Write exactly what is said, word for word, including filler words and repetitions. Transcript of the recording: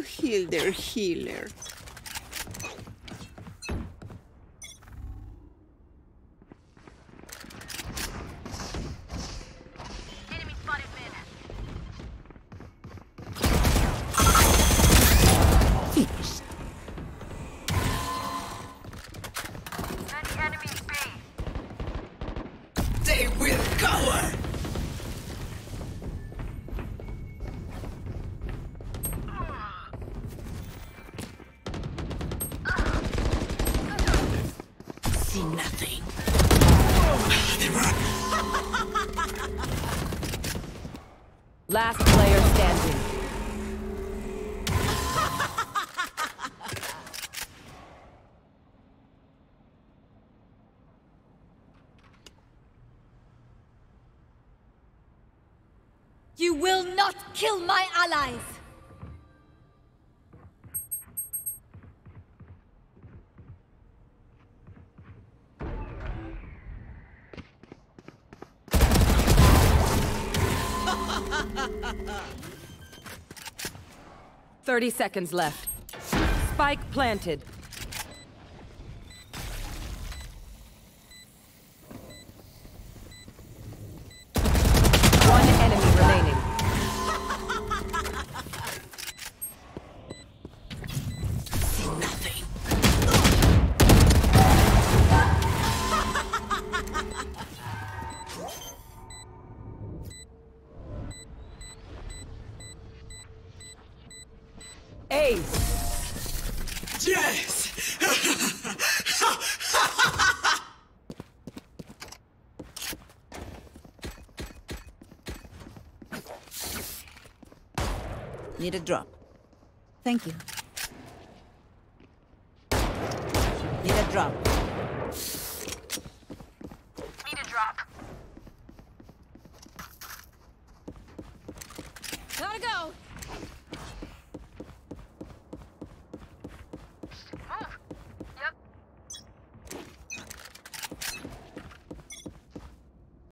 will heal their healer. Last player standing. You will not kill my allies. Thirty seconds left. Spike planted. One enemy remaining. Nothing. Yes! Need a drop. Thank you. Need a drop. Need a drop. Gotta go!